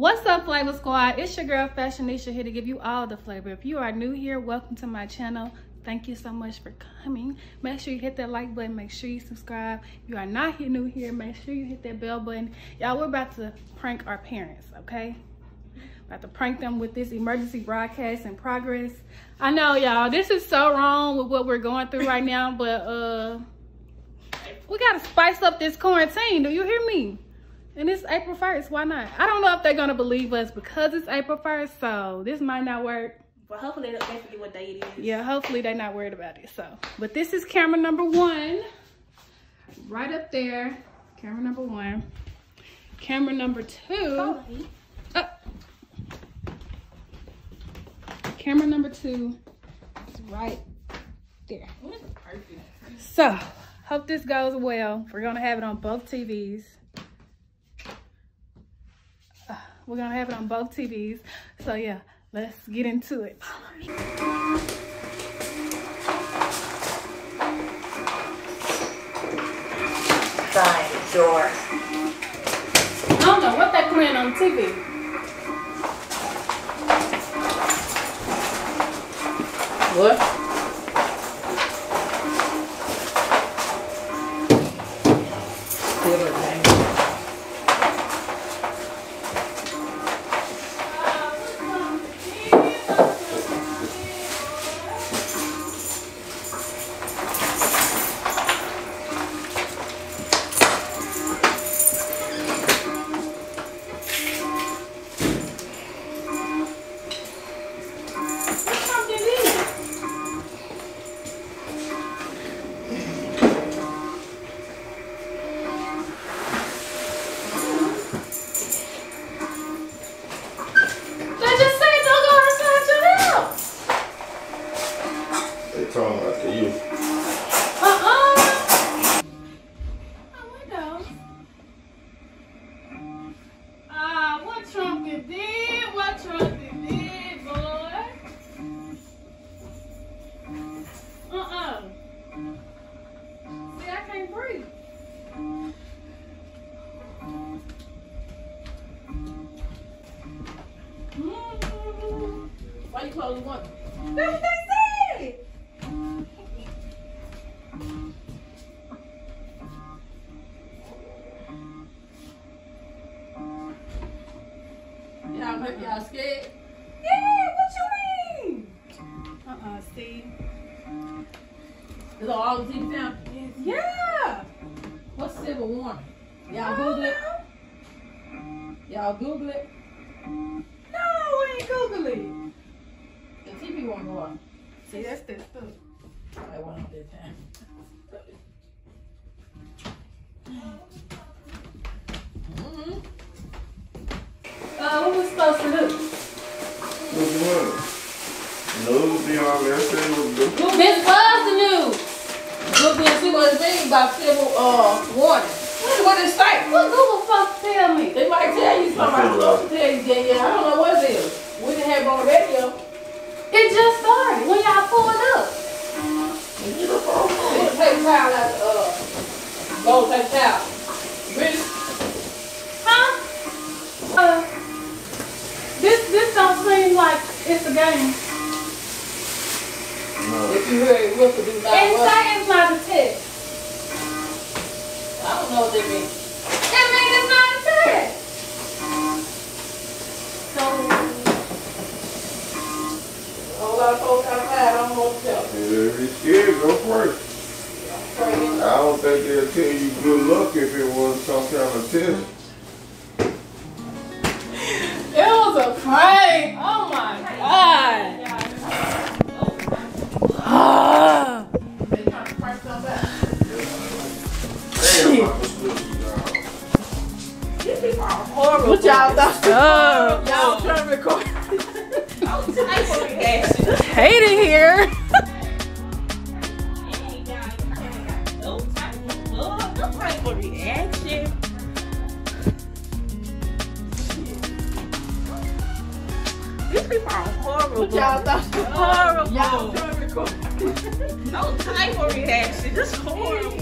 What's up, Flavor Squad? It's your girl Fashionesha here to give you all the flavor. If you are new here, welcome to my channel. Thank you so much for coming. Make sure you hit that like button. Make sure you subscribe. If you are not here, new here, make sure you hit that bell button. Y'all, we're about to prank our parents, okay? About to prank them with this emergency broadcast in progress. I know, y'all, this is so wrong with what we're going through right now, but we gotta spice up this quarantine. Do you hear me? And it's April 1st, why not? I don't know if they're gonna believe us because it's April 1st, so this might not work. But hopefully they forget what day it is. Yeah, hopefully they're not worried about it, so. But this is camera number one, right up there. Camera number one. Camera number two. Up. Camera number two is right there. So, hope this goes well. We're gonna have it on both TVs. We're gonna have it on both TVs. So yeah, let's get into it. Side door. I don't know what they're playing on TV. What? Y'all scared? Yeah, what you mean? See? Is all the TV down? Yeah! What's civil warning? Y'all Google it? Y'all Google it? No, we ain't Google it. The TV won't go on. See, that's this stuff. I went up this time. What we supposed to do? What you want? News be on there. This was the news. Look and see what it means about civil warning. What it say? What Google fuck tell me? They might tell you something. I'm supposed to tell you that. Yeah, I don't know what it is. We didn't have it on the radio. It just started. When y'all pulling up? It's take a child out of go take a child. Really? Huh? This don't seem like it's a game. No. If you heard what to do about it. And Satan's not a test. I don't know what that means. That means it's not a test. So, a whole lot of folks outside don't know what to tell. If it's scared, go for it. I don't think they'll tell you good luck if it was some kind of test. It was a prank. Oh my God. They trying to prank somebody. These people are horrible. What y'all thought? Y'all trying to record. I was typing that shit. Hate it here. What y'all thought? Horrible. Y'all no type of reaction. Just horrible.